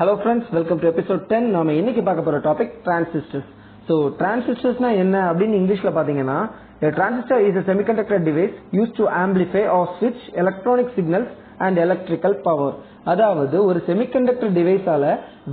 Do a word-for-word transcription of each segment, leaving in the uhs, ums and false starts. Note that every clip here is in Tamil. Hello friends, welcome to episode ten. நாம இன்னைக்கு பார்க்க போற டாபிக் transistors. So transistorsனா என்ன அப்படினு இங்கிலீஷ்ல பாத்தீங்கன்னா, a transistor is a semiconductor device used to amplify or switch electronic signals and electrical power. அதாவது ஒரு செமிகண்டக்டர் டிவைஸால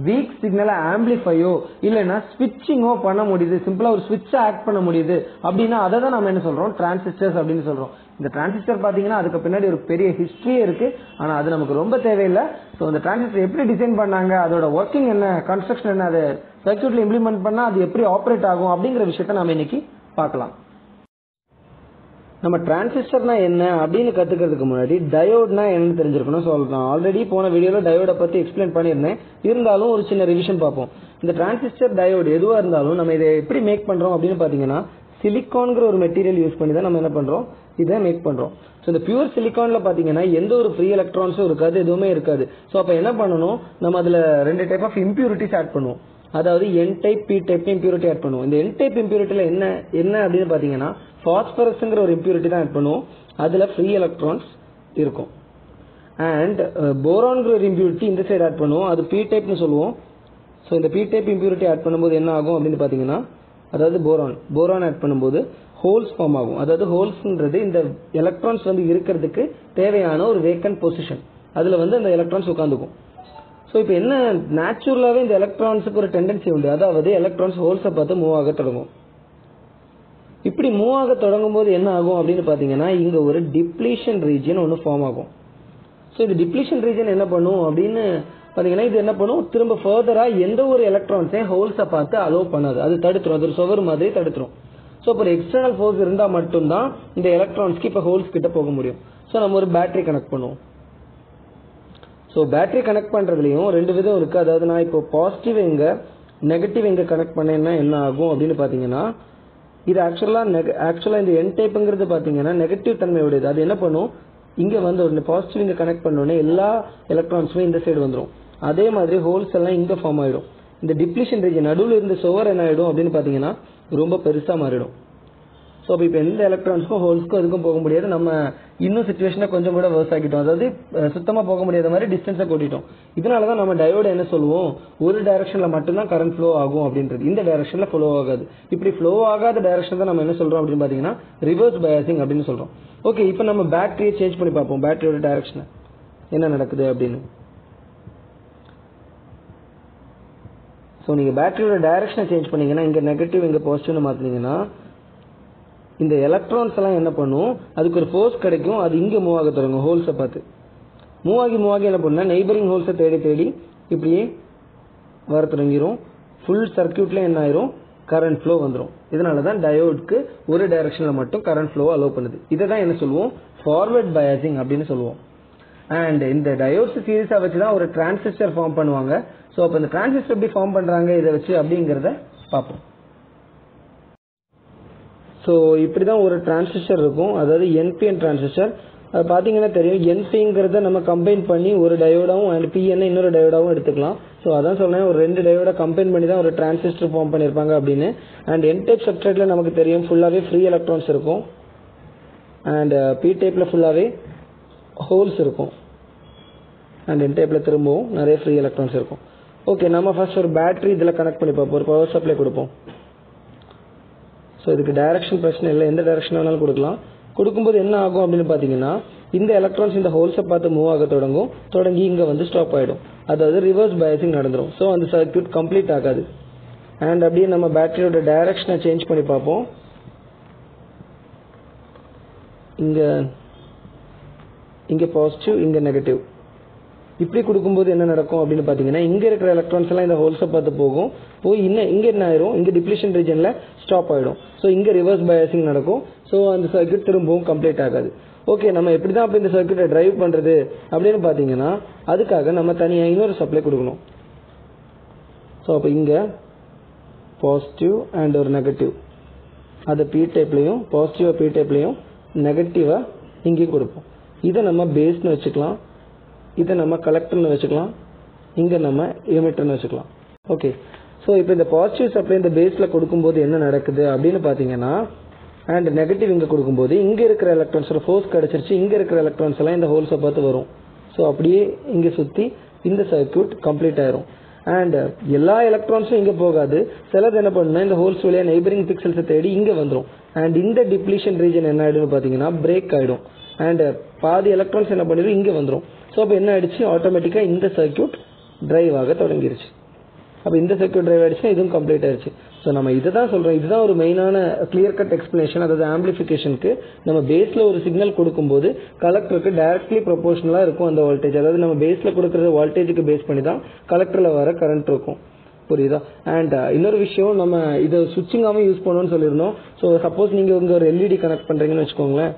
வீக் சிக்னலை ஆம்பிளிஃபையோ இல்லைன்னா ஸ்விட்சிங்கோ பண்ண முடியுது, சிம்பிளா ஒரு ஸ்விட்சை ஆக்ட் பண்ண முடியுது அப்படின்னா அதை தான் நம்ம என்ன சொல்றோம், டிரான்சிஸ்டர்ஸ் அப்படின்னு சொல்றோம். இந்த டிரான்சிஸ்டர் பாத்தீங்கன்னா அதுக்கு பின்னாடி ஒரு பெரிய ஹிஸ்டரியே இருக்கு, ஆனா அது நமக்கு ரொம்ப தேவையில்லை. ஸோ இந்த டிரான்சிஸ்டர் எப்படி டிசைன் பண்ணாங்க, அதோட ஒர்க்கிங் என்ன, கன்ஸ்ட்ரக்ஷன் என்ன, அதை சர்க்யூட்ல இம்ப்ளிமெண்ட் பண்ணா அது எப்படி ஆப்ரேட் ஆகும் அப்படிங்கிற விஷயத்த நம்ம இன்னைக்கு பார்க்கலாம். நம்ம டிரான்சிஸ்டர்னா என்ன அப்படின்னு கத்துக்கிறதுக்கு முன்னாடி டயோட்னா என்னன்னு தெரிஞ்சிருக்கணும். சொல்லலாம், ஆல்ரெடி போன வீடியோல டயோட பத்தி எக்ஸ்பிளைன் பண்ணியிருந்தேன், இருந்தாலும் ஒரு சின்ன ரிவிஷன் பார்ப்போம். இந்த டிரான்சிஸ்டர் டயோட் எதுவா இருந்தாலும் நம்ம இதை எப்படி மேக் பண்றோம் அப்படின்னு பாத்தீங்கன்னா, சிலிக்கான்கிற ஒரு மெட்டீரியல் யூஸ் பண்ணி தான் நம்ம என்ன பண்றோம், இதை மேக் பண்றோம். ஸோ இந்த பியூர் சிலிக்கான்ல பாத்தீங்கன்னா எந்த ஒரு ஃப்ரீ எலக்ட்ரான்ஸும் இருக்காது, எதுவுமே இருக்காது. ஸோ அப்ப என்ன பண்ணணும், நம்ம அதுல ரெண்டு டைப் ஆஃப் இம்பியூரிட்டிஸ் ஆட் பண்ணுவோம். அதாவது N type, P type impurity add பண்ணுவோம். இந்த என் டைப் இம்பியூரிட்டில என்ன என்ன அப்படின்னு பாத்தீங்கன்னா, பாஸ்பரஸ்ங்கிற ஒரு இம்பியூரிட்டி தான் ஆட் பண்ணுவோம், அதுல ஃப்ரீ எலக்ட்ரான்ஸ் இருக்கும். அண்ட் போரான்ங்கிற ஒரு இம்பியூரிட்டி இந்த சைடு ஆட் பண்ணுவோம், அது பி டைப்னு சொல்லுவோம். ஸோ இந்த பி டைப் இம்பியூரிட்டி ஆட் பண்ணும்போது என்ன ஆகும் அப்படின்னு பாத்தீங்கன்னா, அதாவது போரான் போரான் ஆட் பண்ணும்போது ஹோல்ஸ் ஃபார்ம் ஆகும். அதாவது ஹோல்ஸ்ன்றது இந்த எலக்ட்ரான்ஸ் வந்து இருக்கிறதுக்கு தேவையான ஒரு வேக்கன்ட் பொசிஷன், அதுல வந்து அந்த எலக்ட்ரான்ஸ் உட்காந்துக்கும். ஸோ இப்போ என்ன, நேச்சுரலாகவே இந்த எலக்ட்ரான்ஸுக்கு ஒரு டெண்டன்சி உண்டு, அதாவது எலக்ட்ரான்ஸ் ஹோல்ஸை பார்த்து மூவ் ஆக தொடங்கும். இப்படி மூவ் ஆக தொடங்கும் போது என்ன ஆகும் அப்படின்னு பார்த்தீங்கன்னா, இங்கே ஒரு டிப்ளீஷன் ரீஜியன் ஒன்று ஃபார்ம் ஆகும். ஸோ இந்த டிப்ளீஷன் ரீஜன் என்ன பண்ணும் அப்படின்னு பார்த்தீங்கன்னா, இது என்ன பண்ணும், திரும்ப ஃபர்தராக எந்த ஒரு எலக்ட்ரான்ஸே ஹோல்ஸை பார்த்து அலோவ் பண்ணாது, அது தடுத்துரும், அது ஒரு சுவர் மாதிரி தடுத்துரும். ஸோ இப்போ ஒரு எக்ஸ்டர்னல் ஃபோர்ஸ் இருந்தால் மட்டும்தான் இந்த எலக்ட்ரான்ஸ்க்கு இப்போ ஹோல்ஸ் கிட்ட போக முடியும். ஸோ நம்ம ஒரு பேட்டரி கனெக்ட் பண்ணுவோம். ஸோ பேட்டரி கனெக்ட் பண்ணுறதுலையும் ரெண்டு விதம் இருக்குது. அதாவது நான் இப்போ பாசிட்டிவ் எங்கே நெகட்டிவ் எங்கே கனெக்ட் பண்ணேன்னா என்ன ஆகும் அப்படின்னு பார்த்தீங்கன்னா, இது ஆக்சுவலாக நெக ஆக்சுவலாக இந்த என் டைப்புங்கிறது பார்த்தீங்கன்னா நெகட்டிவ் தன்மையுடையது. அது என்ன பண்ணும், இங்கே வந்து உடனே பாசிட்டிவ் இங்கே கனெக்ட் பண்ணோடனே எல்லா எலக்ட்ரான்ஸுமே இந்த சைடு வந்துடும். அதே மாதிரி ஹோல்ஸ் எல்லாம் இங்கே ஃபார்ம் ஆகிடும். இந்த டிப்ளீஷன் ரீஜன் நடுவில் இருந்த சுவர் என்ன ஆகிடும் அப்படின்னு பார்த்தீங்கன்னா ரொம்ப பெருசாக மாறிடும். ஸோ அப்போ இப்போ எந்த எலக்ட்ரான்ஸ்க்கும் ஹோல்ஸ்க்கும் எதுக்கும் போக முடியாது. நம்ம இன்னும் சுச்சுவேஷனை கொஞ்சம் கூட வர்ஸ் ஆகிட்டோம், அதாவது சுத்தமாக போக முடியாத மாதிரி டிஸ்டன்ஸை கூட்டிட்டோம். இதனால தான் நம்ம டயோட என்ன சொல்லுவோம், ஒரு டைரக்ஷனில் மட்டும்தான் கரண்ட் ஃப்ளோ ஆகும் அப்படின்றது, இந்த டைரக்ஷனில் ஃப்ளோ ஆகாது. இப்படி ஃப்ளோ ஆகாத டைரக்ஷன் தான் நம்ம என்ன சொல்கிறோம் அப்படின்னு பார்த்தீங்கன்னா ரிவர்ஸ் பயாசிங் அப்படின்னு சொல்கிறோம். ஓகே, இப்போ நம்ம பேட்டரியை சேஞ்ச் பண்ணி பார்ப்போம், பேட்டரியோட டைரக்ஷனை என்ன நடக்குது அப்படின்னு. ஸோ நீங்கள் பேட்டரியோட டைரக்ஷனை சேஞ்ச் பண்ணிங்கன்னா, இங்கே நெகட்டிவ் இங்கே பாசிட்டிவ்னு மாற்றினீங்கன்னா இந்த எலக்ட்ரான்ஸ் எல்லாம் என்ன பண்ணும், அதுக்கு ஒரு ஃபோர்ஸ் கிடைக்கும், அது இங்கே மூவ் ஆக தொடங்கும் ஹோல்ஸை பார்த்து. மூவ் ஆகி மூவ் ஆகி என்ன பண்ணுன்னா நெய்பரிங் ஹோல்ஸை தேடி தேடி இப்படியே வர தொடங்கிடும். ஃபுல் சர்க்கியூட்ல என்ன ஆயிரும், கரண்ட் ஃப்ளோ வந்துடும். இதனால தான் டயோடுக்கு ஒரு டைரக்ஷன்ல மட்டும் கரண்ட் ஃப்ளோ அலோவ் பண்ணுது. இதை தான் என்ன சொல்லுவோம், ஃபார்வர்ட் பயாசிங் அப்படின்னு சொல்லுவோம். அண்ட் இந்த டயோட்ஸ் சீரீஸா வச்சு தான் ஒரு டிரான்சிஸ்டர் ஃபார்ம் பண்ணுவாங்க. ஸோ அப்போ இந்த டிரான்சிஸ்டர் எப்படி ஃபார்ம் பண்றாங்க இதை வச்சு அப்படிங்கிறத பார்ப்போம். ஸோ இப்படி தான் ஒரு டிரான்சிஸ்டர் இருக்கும், அதாவது என்பிஎன் டிரான்சிஸ்டர். அது பார்த்தீங்கன்னா தெரியும், என்பிங்கிறத நம்ம கம்பைன் பண்ணி ஒரு டயோடாவும் அண்ட் பிஎன் இன்னொரு டயோடாவும் எடுத்துக்கலாம். ஸோ அதான் சொன்னேன், ஒரு ரெண்டு டயோட கம்பைன் பண்ணி தான் ஒரு டிரான்சிஸ்டர் ஃபார்ம் பண்ணியிருப்பாங்க அப்படின்னு. அண்ட் என் டைப் சப்ஸ்ட்ரேட்ல நமக்கு தெரியும் ஃபுல்லாகவே ஃப்ரீ எலக்ட்ரான்ஸ் இருக்கும், அண்ட் பி டைப்ல ஃபுல்லாகவே ஹோல்ஸ் இருக்கும், அண்ட் என் டைப்ல திரும்பவும் நிறைய ஃப்ரீ எலக்ட்ரான்ஸ் இருக்கும். ஓகே, நம்ம ஃபர்ஸ்ட் ஒரு பேட்டரி இதில் கனெக்ட் பண்ணி பார்ப்போம், ஒரு பவர் சப்ளை கொடுப்போம். ஸோ இதுக்கு டைரக்ஷன் பிரச்சனை இல்லை, எந்த டைரக்ஷன் வேணாலும் கொடுக்கலாம். கொடுக்கும்போது என்ன ஆகும் அப்படின்னு பார்த்தீங்கன்னா, இந்த எலக்ட்ரான்ஸ் இந்த ஹோல்ஸை பார்த்து மூவ் ஆக தொடங்கும், தொடங்கி இங்கே வந்து ஸ்டாப் ஆகிடும், அதாவது ரிவர்ஸ் பயாசிங் நடந்துடும். ஸோ அந்த சர்க்யூட் கம்ப்ளீட் ஆகாது. அண்ட் அப்படியே நம்ம பேட்டரியோட டைரக்ஷனை சேஞ்ச் பண்ணி பார்ப்போம். இங்கே இங்கே பாசிட்டிவ், இங்கே நெகட்டிவ், இப்படி கொடுக்கும்போது என்ன நடக்கும் அப்படின்னு பார்த்தீங்கன்னா, இங்கே இருக்கிற எலக்ட்ரான்ஸ் எல்லாம் இந்த ஹோல்ஸை பார்த்து போகும், போய் இன்னும் இங்கே என்ன ஆயிரும், இங்கே டிப்ளீஷன் ரீஜனில் ஸ்டாப் ஆகிடும். ஸோ இங்கே ரிவர்ஸ் பயாசிங் நடக்கும். ஸோ அந்த சர்க்யூட் திரும்பவும் கம்ப்ளீட் ஆகாது. ஓகே, நம்ம எப்படி தான் அப்போ இந்த சர்க்யூட்டை டிரைவ் பண்ணுறது அப்படின்னு பார்த்தீங்கன்னா, அதுக்காக நம்ம தனியாக இன்னொரு சப்ளை கொடுக்கணும். ஸோ அப்போ இங்கே பாசிட்டிவ் அண்ட் ஒரு நெகட்டிவ், அதை பி டைப்லையும் பாசிட்டிவாக பி டைப்லையும் நெகட்டிவாக இங்கேயும் கொடுப்போம். இதை நம்ம பேஸ்னு வச்சுக்கலாம், இதை நம்ம கலெக்டர்னு வச்சுக்கலாம், இங்கே நம்ம எமிட்டர்னு வச்சுக்கலாம். ஓகே, ஸோ இப்போ இந்த பாசிட்டிவ் சப்ளை இந்த பேஸில் கொடுக்கும்போது என்ன நடக்குது அப்படின்னு பார்த்தீங்கன்னா, அண்ட் நெகட்டிவ் இங்கே கொடுக்கும்போது இங்கே இருக்கிற எலக்ட்ரான்ஸோட ஃபோர்ஸ் கிடச்சிருச்சு, இங்கே இருக்கிற எலக்ட்ரான்ஸ் எல்லாம் இந்த ஹோல்ஸை பார்த்து வரும். ஸோ அப்படியே இங்கே சுற்றி இந்த சர்க்யூட் கம்ப்ளீட் ஆயிரும். அண்ட் எல்லா எலக்ட்ரான்ஸும் இங்கே போகாது, சிலது என்ன பண்ணுன்னா இந்த ஹோல்ஸ் வழியாக நெய்பரிங் பிக்சல்ஸை தேடி இங்கே வந்துடும். அண்ட் இந்த டிப்ளீஷன் ரீஜன் என்ன ஆகிடும்னு பார்த்தீங்கன்னா பிரேக் ஆகிடும். அண்ட் பாதி எலக்ட்ரான்ஸ் என்ன பண்ணிடும் இங்கே வந்துடும். ஸோ அப்போ என்ன ஆயிடுச்சு, ஆட்டோமேட்டிக்காக இந்த சர்க்யூட் டிரைவ் ஆக தொடங்கிடுச்சு. அப்போ இந்த சர்க்யூட் டிரைவ் ஆகிடுச்சுன்னா இதுவும் கம்ப்ளீட் ஆயிடுச்சு. ஸோ நம்ம இதை தான் சொல்கிறோம், இதுதான் ஒரு மெயினான கிளியர் கட் எக்ஸ்பிளேஷன். அதாவது ஆம்பிளிஃபிகேஷனுக்கு நம்ம பேஸில் ஒரு சிக்னல் கொடுக்கும்போது கலெக்டருக்கு டைரக்ட்லி ப்ரொபோஷனலாக இருக்கும் அந்த வோல்டேஜ். அதாவது நம்ம பேஸில் கொடுக்குற வோல்டேஜுக்கு பேஸ் பண்ணி தான் கலெக்டரில் வர கரண்ட் இருக்கும். புரியுதா? அண்ட் இன்னொரு விஷயம், நம்ம இதை சுவிட்சிங்காகவும் யூஸ் பண்ணணும்னு சொல்லியிருந்தோம். ஸோ சப்போஸ் நீங்கள் இங்கே ஒரு எல்இடி கனெக்ட் பண்ணுறீங்கன்னு வச்சுக்கோங்களேன்.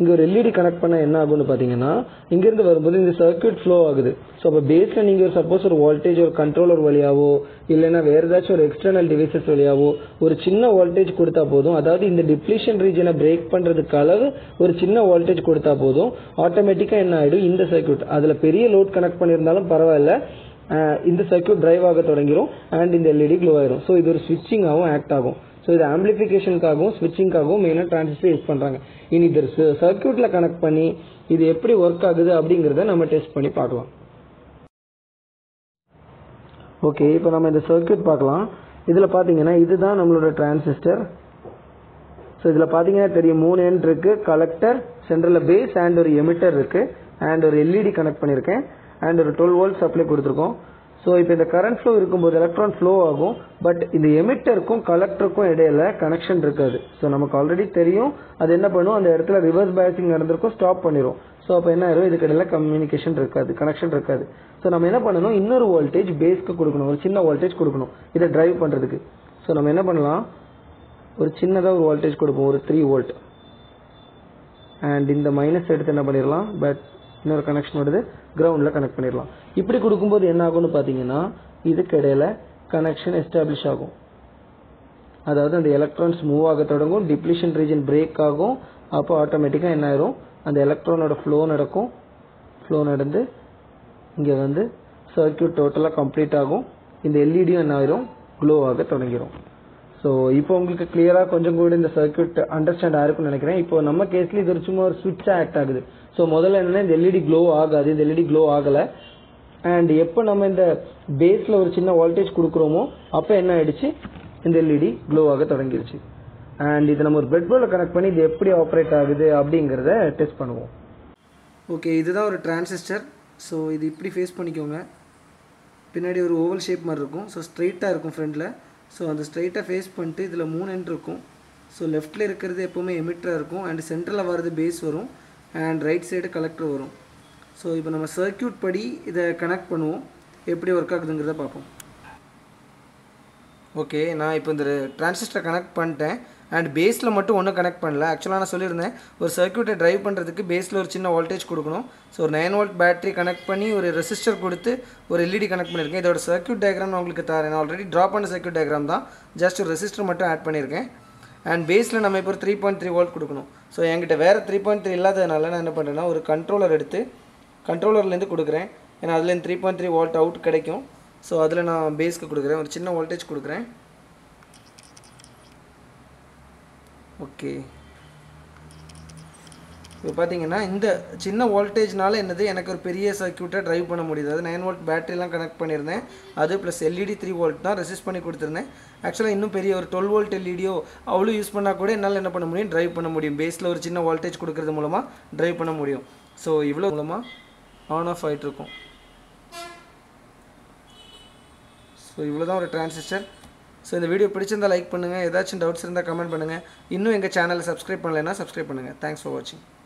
இங்கே ஒரு எல்இடி கனெக்ட் பண்ண என்ன ஆகும்னு பார்த்தீங்கன்னா, இங்கேருந்து வரும்போது இந்த சர்க்யூட் ஃப்ளோ ஆகுது. ஸோ அப்போ பேஸில் நீங்கள் ஒரு சப்போஸ் ஒரு வோல்டேஜ் ஒரு கண்ட்ரோலர் வழியாவோ இல்லைன்னா வேறு ஏதாச்சும் ஒரு எக்ஸ்டர்னல் டிவைசஸ் வழியாவோ ஒரு சின்ன வோல்டேஜ் கொடுத்தா போதும். அதாவது இந்த டிப்ளீஷன் ரீஜனை பிரேக் பண்ணுறதுக்கு அளவு ஒரு சின்ன வோல்டேஜ் கொடுத்தா போதும், ஆட்டோமேட்டிக்காக என்ன ஆகிடும், இந்த சர்க்யூட் அதில் பெரிய லோட் கனெக்ட் பண்ணியிருந்தாலும் பரவாயில்ல, இந்த சர்க்யூட் டிரைவ் ஆக தொடங்கிடும். அண்ட் இந்த எல்இடி க்ளோ ஆயிடும். ஸோ இது ஒரு ஸ்விட்சிங்காகவும் ஆக்ட் ஆகும். ஸோ இது ஆம்பிளிஃபிகேஷனுக்காகவும் ஸ்விட்சிங்காகவும் மெயினாக டிரான்சிஸ்டர் யூஸ் பண்ணுறாங்க. இனி இது சர்க்யூட்டில் கனெக்ட் பண்ணி இது எப்படி ஒர்க் ஆகுது அப்படிங்கிறத நம்ம டெஸ்ட் பண்ணி பார்க்கலாம். ஓகே, இப்போ நம்ம இந்த சர்க்யூட் பார்க்கலாம். இதில் பார்த்தீங்கன்னா இதுதான் நம்மளோட டிரான்சிஸ்டர். ஸோ இதில் பார்த்தீங்கன்னா தெரியும், மூணு எண்ட் இருக்குது, கலெக்டர், சென்ட்ரலில் பேஸ் அண்ட் ஒரு எமிட்டர் இருக்குது, அண்ட் ஒரு எல்இடி கனெக்ட் பண்ணியிருக்கேன், அண்ட் ஒரு டுவெல் வோல்ட் சப்ளை கொடுத்துருக்கோம். ஸோ இப்போ இந்த கரண்ட் ஃப்ளோ இருக்கும்போது எலக்ட்ரான் ஃப்ளோ ஆகும், பட் இந்த எமிட்டருக்கும் கலெக்டருக்கும் இடையில கனெக்ஷன் இருக்காது. ஸோ நமக்கு ஆல்ரெடி தெரியும் அது என்ன பண்ணும், அந்த இடத்துல ரிவர்ஸ் பயாசிங் நடந்திருக்கும், ஸ்டாப் பண்ணிடும். ஸோ அப்போ என்ன ஆயிரும், இதுக்கு இடையில கம்யூனிகேஷன் இருக்காது, கனெக்ஷன் இருக்காது. ஸோ நம்ம என்ன பண்ணணும், இன்னொரு வோல்டேஜ் பேஸ்க்கு கொடுக்கணும், ஒரு சின்ன வோல்டேஜ் கொடுக்கணும் இதை டிரைவ் பண்ணுறதுக்கு. ஸோ நம்ம என்ன பண்ணலாம், ஒரு சின்னதாக ஒரு வோல்டேஜ் கொடுப்போம், ஒரு த்ரீ வோல்ட். அண்ட் இந்த மைனஸ் எடுத்து என்ன பண்ணிடலாம், பட் இன்னொரு கனெக்ஷன் வருது, கிரவுண்டில் கனெக்ட் பண்ணிடலாம். இப்படி கொடுக்கும்போது என்ன ஆகும்னு பார்த்தீங்கன்னா இதுக்கு இடையில கனெக்ஷன் எஸ்டாப்ளிஷ் ஆகும். அதாவது அந்த எலக்ட்ரான்ஸ் மூவ் ஆக தொடங்கும், டிப்ளீஷன் ரீஜன் பிரேக் ஆகும். அப்போ ஆட்டோமேட்டிக்காக என்ன ஆயிரும், அந்த எலக்ட்ரானோட ஃப்ளோ நடக்கும், ஃப்ளோ நடந்து இங்கே வந்து சர்க்யூட் டோட்டலாக கம்ப்ளீட் ஆகும். இந்த எல்இடியும் என்ன ஆயிரும், க்ளோ ஆக தொடங்கிடும். ஸோ இப்போ உங்களுக்கு கிளியராக கொஞ்சம் கூட இந்த சர்க்யூட் அண்டர்ஸ்டாண்ட் ஆயிருக்குன்னு நினைக்கிறேன். இப்போ நம்ம கேஸ்ல இது ஒரு சும்மா ஒரு ஸ்விட்சாக ஆக்ட் ஆகுது. ஸோ முதல்ல என்னன்னா இந்த எல்இடி க்ளோ ஆகாது, இந்த எல்இடி க்ளோ ஆகலை. அண்ட் எப்போ நம்ம இந்த பேஸில் ஒரு சின்ன வோல்டேஜ் கொடுக்குறோமோ அப்போ என்ன ஆயிடுச்சு, இந்த எல்இடி க்ளோ ஆக தொடங்கிடுச்சு. அண்ட் இதை நம்ம ஒரு பிரெட்போர்டில் கனெக்ட் பண்ணி இது எப்படி ஆப்ரேட் ஆகுது அப்படிங்கிறத டெஸ்ட் பண்ணுவோம். ஓகே, இதுதான் ஒரு டிரான்சிஸ்டர். ஸோ இது இப்படி ஃபேஸ் பண்ணிக்கோங்க, பின்னாடி ஒரு ஓவல் ஷேப் மாதிரி இருக்கும். ஸோ ஸ்ட்ரெயிட்டாக இருக்கும் ஃப்ரண்டில். ஸோ அந்த ஸ்ட்ரைட்டாக ஃபேஸ் பண்ணிட்டு இதில் மூணு எண்ட் இருக்கும். ஸோ லெஃப்டில் இருக்கிறது எப்போவுமே எமிட்டராக இருக்கும், அண்ட் சென்டரில் வர்றது பேஸ் வரும், அண்ட் ரைட் சைடு கலெக்டர் வரும். ஸோ இப்போ நம்ம சர்க்யூட் படி இதை கனெக்ட் பண்ணுவோம், எப்படி ஒர்க் ஆகுதுங்கிறத பார்ப்போம். ஓகே, நான் இப்போ இந்த டிரான்சிஸ்டரை கனெக்ட் பண்ணிட்டேன். அண்ட் பேஸில் மட்டும் ஒன்றும் கனெக்ட் பண்ணல. ஆக்சுவலாக நான் சொல்லியிருந்தேன் ஒரு சர்க்யூட்டை டிரைவ் பண்ணுறதுக்கு பேஸில் ஒரு சின்ன வோல்டேஜ் கொடுக்கணும். ஸோ ஒரு நைன் வோல்ட் பேட்டரி கனெக்ட் பண்ணி ஒரு ரெசிஸ்டர் கொடுத்து ஒரு எல்இடி கனெக்ட் பண்ணியிருக்கேன். இதோட சர்க்யூட் டயக்ராம் நான் உங்களுக்கு தரேன். நான் ஆல்ரெடி ட்ரா பண்ண சர்க்யூட் டயக்ராம் தான், ஜஸ்ட் ஒரு ரெசிஸ்டர் மட்டும் ஆட் பண்ணியிருக்கேன். அண்ட் பேஸில் நம்ம இப்போ ஒரு த்ரீ பாயிண்ட் த்ரீ வோல்ட் கொடுக்கணும். ஸோ என்கிட்ட வேறு த்ரீ பாயிண்ட் த்ரீ இல்லாததுனால நான் என்ன பண்ணுறேன்னா ஒரு கண்ட்ரோலர் எடுத்து கண்ட்ரோலர்லேருந்து கொடுக்குறேன். ஏன்னா அதுலேருந்து three point three volt out கிடைக்கும். ஸோ அதில் நான் பேஸ்க்கு கொடுக்குறேன், ஒரு சின்ன வோல்டேஜ் கொடுக்குறேன். ஓகே, இப்போ பார்த்தீங்கன்னா இந்த சின்ன வோல்டேஜ்னால என்னது, எனக்கு ஒரு பெரிய சர்க்யூட்டை ட்ரைவ் பண்ண முடியுது. அது நைன் வோல்ட் பேட்டரிலாம் கனெக்ட் பண்ணியிருந்தேன், அது ப்ளஸ் எல்இடி த்ரீ வோல்ட் தான் ரெசிஸ்ட் பண்ணி கொடுத்துருந்தேன். ஆக்சுவலாக இன்னும் பெரிய ஒரு டுவெல் வோல்ட் எல்இடியோ அவ்வளோ யூஸ் பண்ணால் கூட என்னால் என்ன பண்ண முடியும், ட்ரைவ் பண்ண முடியும். பேஸில் ஒரு சின்ன வோல்டேஜ் கொடுக்கறது மூலமாக ட்ரைவ் பண்ண முடியும். ஸோ இவ்வளோ மூலமாக ஆன் ஆஃப் ஆகிட்ருக்கும். ஸோ இவ்வளோ தான் ஒரு டிரான்சிஸ்டர். ஸோ இந்த வீடியோ பிடிச்சிருந்தால் லைக் பண்ணுங்கள், ஏதாச்சும் டவுட்ஸ் இருந்தால் கமெண்ட் பண்ணுங்கள். இன்னும் எங்கள் சேனலை சப்ஸ்கிரைப் பண்ணலைன்னா சப்ஸ்கிரைப் பண்ணுங்கள். தேங்க்ஸ் ஃபார் வாட்சிங்.